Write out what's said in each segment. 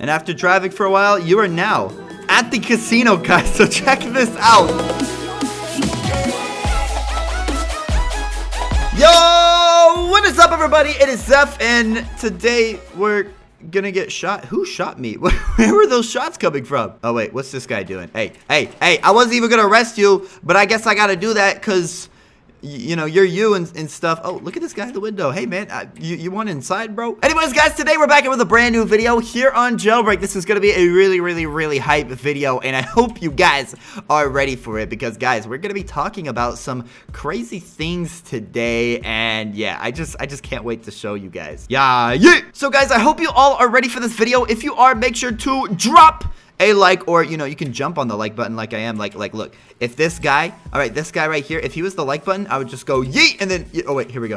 And after driving for a while, you are now at the casino, guys. So check this out. Yo, what is up, everybody? It is Zeph, and today we're gonna get shot. Who shot me? Where were those shots coming from? Oh, wait, what's this guy doing? Hey, I wasn't even gonna arrest you, but I guess I gotta do that because, you know, you're you and stuff. Oh, look at this guy at the window. Hey, man, you want inside, bro? Anyways, guys, today we're back in with a brand new video here on Jailbreak. This is going to be a really, really, really hype video, and I hope you guys are ready for it because, guys, we're going to be talking about some crazy things today, and, yeah, I just can't wait to show you guys. Yeah. So, guys, I hope you all are ready for this video. If you are, make sure to drop a like, or, you know, you can jump on the like button like I am. Like, look, if this guy, all right, this guy right here, if he was the like button, I would just go yeet, and then, oh, wait, here we go.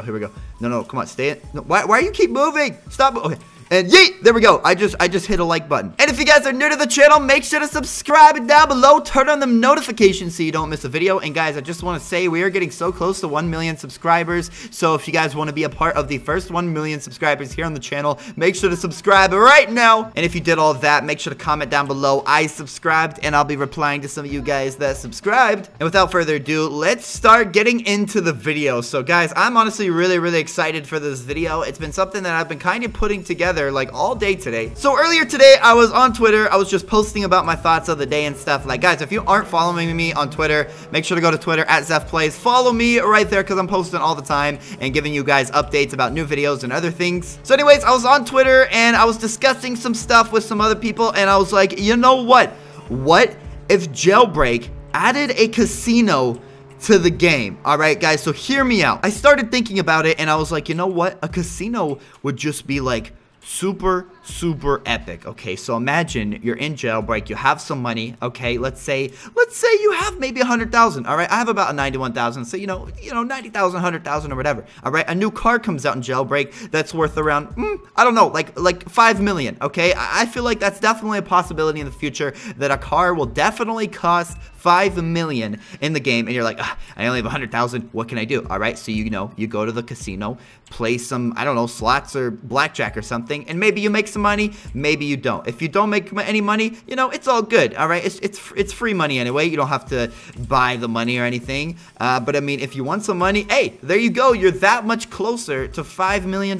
No, come on, stay in. No, why do you keep moving? Stop, okay. And yeet, there we go. I just hit a like button. And if you guys are new to the channel, make sure to subscribe down below. Turn on the notifications so you don't miss a video. And guys, I just want to say we are getting so close to 1 million subscribers. So if you guys want to be a part of the first 1 million subscribers here on the channel, make sure to subscribe right now. And if you did all of that, make sure to comment down below, I subscribed, and I'll be replying to some of you guys that subscribed. And without further ado, let's start getting into the video. So guys, I'm honestly really, really excited for this video. It's been something that I've been kind of putting together like all day today. So earlier today I was on Twitter. I was just posting about my thoughts of the day and stuff. Like, guys, if you aren't following me on Twitter, make sure to go to Twitter at ZephPlays. Follow me right there because I'm posting all the time and giving you guys updates about new videos and other things. So anyways, I was on Twitter and I was discussing some stuff with some other people, and I was like, you know what? What if Jailbreak added a casino to the game? All right, guys, so hear me out. I started thinking about it and I was like, you know what? A casino would just be like super epic. Okay, so imagine you're in Jailbreak, you have some money. Okay, let's say you have maybe 100,000. All right, I have about 91,000, so you know 90,000, 100,000, or whatever. All right, a new car comes out in Jailbreak that's worth around I don't know, like 5 million. Okay, I feel like that's definitely a possibility in the future that a car will definitely cost 5 million in the game, and you're like, I only have 100,000. What can I do? All right, so you go to the casino, play some, I don't know, slots or blackjack or something. And maybe you make some money, maybe you don't. If you don't make any money, you know, it's all good. All right, it's free money anyway. You don't have to buy the money or anything. But I mean, if you want some money, hey, there you go. You're that much closer to $5 million.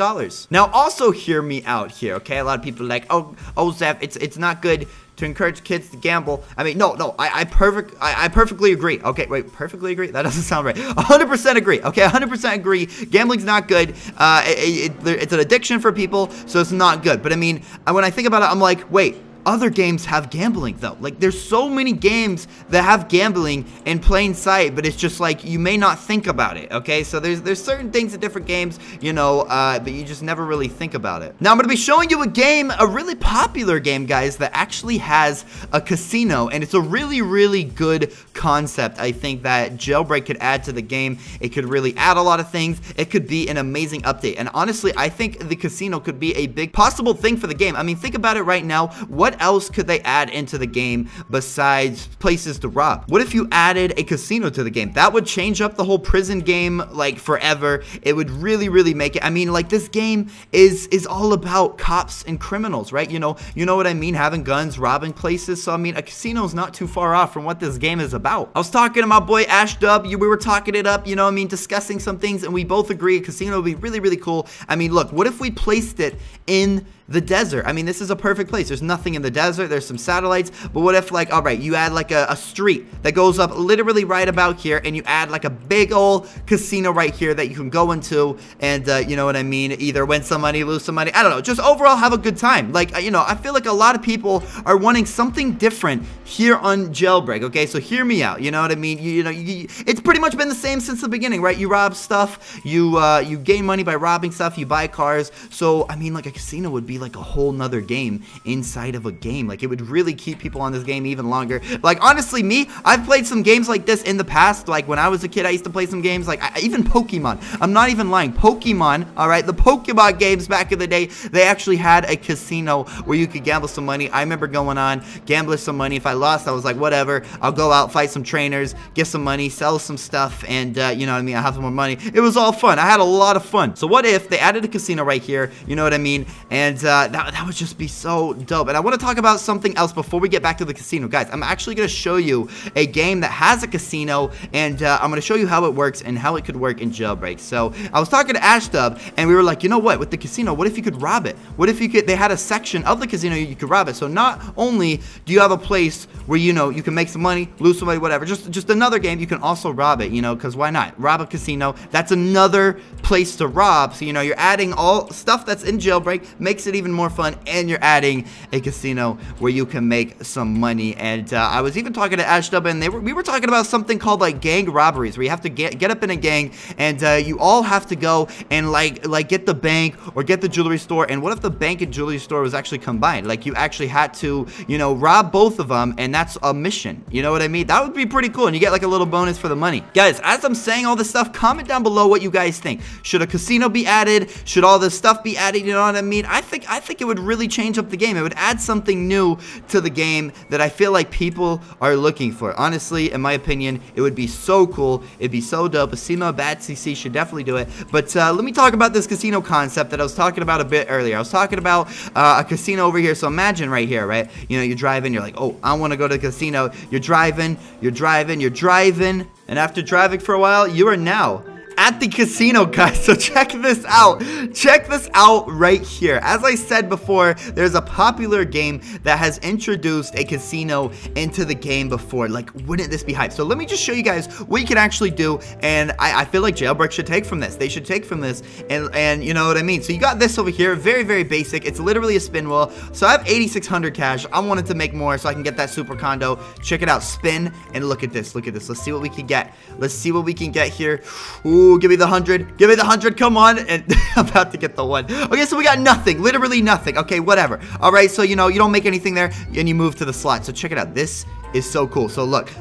Now, also hear me out here, okay? A lot of people are like, oh, Zeph, it's not good to encourage kids to gamble. I mean, no, I perfectly agree. Okay, wait, perfectly agree? That doesn't sound right. 100% agree, okay, 100% agree. Gambling's not good. It's an addiction for people, so it's not good. But I mean, when I think about it, I'm like, wait, other games have gambling though. Like, there's so many games that have gambling in plain sight, but it's just like you may not think about it. Okay, so there's certain things in different games, you know, but you just never really think about it. Now I'm gonna be showing you a game, a really popular game, guys, that actually has a casino, and it's a really, really good concept. I think that Jailbreak could add to the game. It could really add a lot of things. It could be an amazing update, and honestly, I think the casino could be a big possible thing for the game. I mean, think about it right now. What else could they add into the game besides places to rob? What if you added a casino to the game? That would change up the whole prison game, like, forever. It would really, really make it. I mean, like, this game is all about cops and criminals, right? You know what I mean? Having guns, robbing places. So I mean, a casino is not too far off from what this game is about. I was talking to my boy AshDubb. We were talking it up, you know what I mean, discussing some things, and we both agree a casino would be really, really cool. I mean, look, what if we placed it in the desert? I mean, this is a perfect place. There's nothing in the desert. There's some satellites. But what if, like, all right, you add like a street that goes up literally right about here, and you add like a big old casino right here that you can go into, and you know what I mean, either win some money, lose some money, I don't know, just overall have a good time. Like, you know, I feel like a lot of people are wanting something different here on Jailbreak. Okay, so hear me out, you know what I mean? You know, it's pretty much been the same since the beginning, right? You rob stuff, you gain money by robbing stuff, you buy cars. So I mean, like, a casino would be like a whole nother game inside of a game. Like, it would really keep people on this game even longer. Like, honestly, me, I've played some games like this in the past. Like, when I was a kid, I used to play some games like even Pokemon. I'm not even lying. Pokemon, all right, the Pokemon games back in the day, they actually had a casino where you could gamble some money. I remember going on, gambling some money. If I lost, I was like, whatever, I'll go out, fight some trainers, get some money, sell some stuff, and you know what I mean, I have some more money. It was all fun. I had a lot of fun. So what if they added a casino right here, you know what I mean, and that would just be so dope. And I want to talk about something else before we get back to the casino. Guys, I'm actually going to show you a game that has a casino, and I'm going to show you how it works and how it could work in Jailbreak. So I was talking to AshDubb, and we were like, you know what, with the casino, what if you could rob it? What if you could, they had a section of the casino, you could rob it. So not only do you have a place where, you know, you can make some money, lose some money, whatever, just another game, you can also rob it, you know, because why not? Rob a casino, that's another place to rob. So, you know, you're adding all stuff that's in Jailbreak, makes it even more fun, and you're adding a casino where you can make some money. And I was even talking to AshDubb, and we were talking about something called like gang robberies, where you have to get up in a gang, and you all have to go and like get the bank or get the jewelry store. And what if the bank and jewelry store was actually combined? Like you actually had to, you know, rob both of them, and that's a mission. You know what I mean? That would be pretty cool, and you get like a little bonus for the money. Guys, as I'm saying all this stuff, comment down below what you guys think. Should a casino be added? Should all this stuff be added? You know what I mean? I think it would really change up the game. It would add something new to the game that I feel like people are looking for. Honestly, in my opinion, it would be so cool. It'd be so dope. Sema, BatCC should definitely do it. But let me talk about this casino concept that I was talking about a bit earlier. I was talking about a casino over here. So imagine right here, right? You know, you're driving. You're like, oh, I want to go to the casino. You're driving. You're driving. You're driving. And after driving for a while, you are now at the casino, guys. So check this out. Check this out right here. As I said before, there's a popular game that has introduced a casino into the game before. Like, wouldn't this be hype? So let me just show you guys what you can actually do, and I feel like Jailbreak should take from this. They should take from this, and you know what I mean? So you got this over here, very, very basic. It's literally a spin wheel. So I have 8,600 cash. I wanted to make more so I can get that super condo. Check it out. Spin, and look at this. Look at this. Let's see what we can get. Let's see what we can get here. Ooh. Ooh, give me the 100. Give me the 100. Come on. And I'm about to get the one. Okay, so we got nothing. Literally nothing. Okay, whatever. All right, so, you know, you don't make anything there, and you move to the slot. So check it out. This is so cool. So look.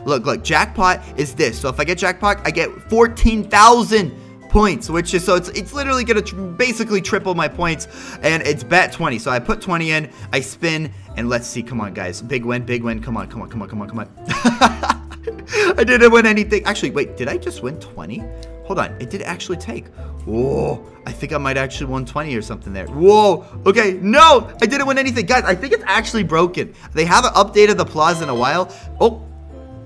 Jackpot is this. So if I get jackpot, I get 14,000 points, which is, so it's literally going to basically triple my points, and it's bet 20. So I put 20 in. I spin, and let's see. Come on, guys. Big win. Big win. Come on. Come on. Come on. Come on. Come on. I didn't win anything. Actually, wait. Did I just win 20? Hold on, it did actually take. Whoa, I think I might actually win 20 or something there. Whoa, okay, no, I didn't win anything. Guys, I think it's actually broken. They haven't updated the plaza in a while. Oh,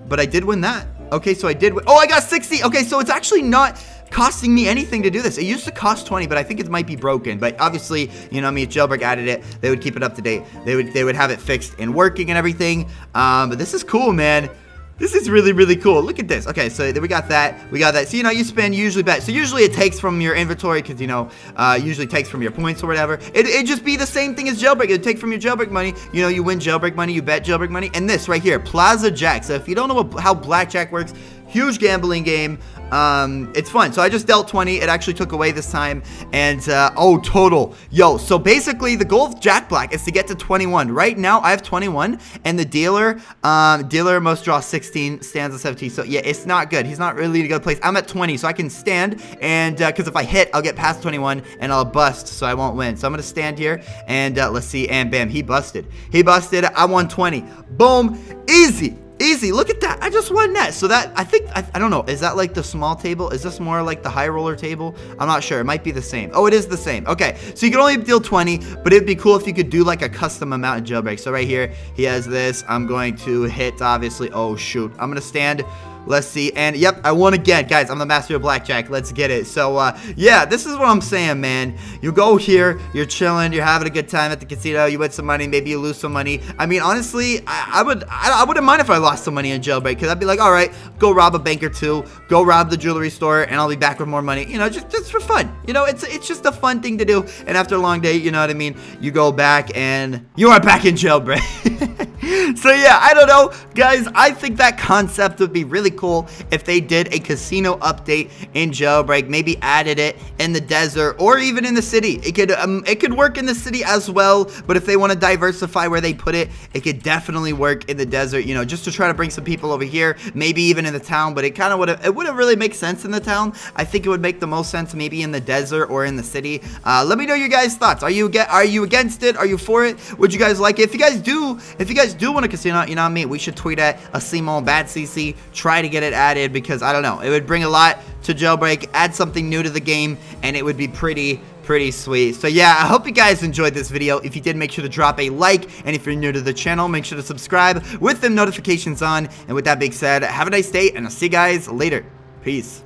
but I did win that. Okay, so I did win. Oh, I got 60. Okay, so it's actually not costing me anything to do this. It used to cost 20, but I think it might be broken. But obviously, you know, I mean, if Jailbreak added it, they would keep it up to date. They would have it fixed and working and everything. But this is cool, man. This is really, really cool. Look at this. Okay, so we got that. We got that. So, you know, you spend, usually bet. So, usually it takes from your inventory because, you know, usually takes from your points or whatever. It'd just be the same thing as Jailbreak. It'd take from your Jailbreak money. You know, you win Jailbreak money. You bet Jailbreak money. And this right here, Plaza Jack. So, if you don't know how blackjack works, huge gambling game. It's fun. So I just dealt 20. It actually took away this time. And, oh, total. Yo, so basically the goal of Jack Black is to get to 21. Right now, I have 21. And the dealer must draw 16, stands at 17. So, yeah, it's not good. He's not really in a good place. I'm at 20, so I can stand. And, because if I hit, I'll get past 21. And I'll bust, so I won't win. So I'm going to stand here. And, let's see. And, bam, he busted. He busted. I won 20. Boom. Easy. Easy, look at that. I just won that. So that, I think, I don't know. Is that like the small table? Is this more like the high roller table? I'm not sure. It might be the same. Oh, it is the same. Okay, so you can only deal 20, but it'd be cool if you could do like a custom amount in Jailbreak. So right here, he has this. I'm going to hit, obviously. Oh, shoot. I'm going to stand. Let's see. And, yep, I won again. Guys, I'm the master of blackjack. Let's get it. So, yeah, this is what I'm saying, man. You go here. You're chilling. You're having a good time at the casino. You win some money. Maybe you lose some money. I mean, honestly, I wouldn't mind if I lost some money in Jailbreak because I'd be like, all right, go rob a bank or two. Go rob the jewelry store, and I'll be back with more money. You know, just for fun. You know, it's just a fun thing to do. And after a long day, you know what I mean? You go back, and you are back in Jailbreak. So, yeah, I don't know. Guys, I think that concept would be really cool if they did a casino update in Jailbreak. Maybe added it in the desert or even in the city. It could work in the city as well, but if they want to diversify where they put it, it could definitely work in the desert, you know, just to try to bring some people over here, maybe even in the town, but it wouldn't really make sense in the town. I think it would make the most sense maybe in the desert or in the city. Let me know your guys' thoughts. Are you against it? Are you for it? Would you guys like it? If you guys do want a casino, you know what I mean? We should tweet at Sema, BatCC, try to get it added because I don't know. It would bring a lot to Jailbreak, add something new to the game, and it would be pretty pretty sweet. So yeah, I hope you guys enjoyed this video. If you did, make sure to drop a like, and if you're new to the channel, make sure to subscribe with the notifications on. And with that being said, have a nice day, and I'll see you guys later. Peace.